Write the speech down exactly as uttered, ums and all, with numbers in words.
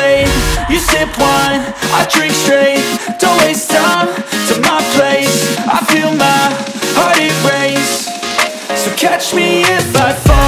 late. You sip wine, I drink straight, don't waste time to my place. I feel my heart erase, so catch me if I fall.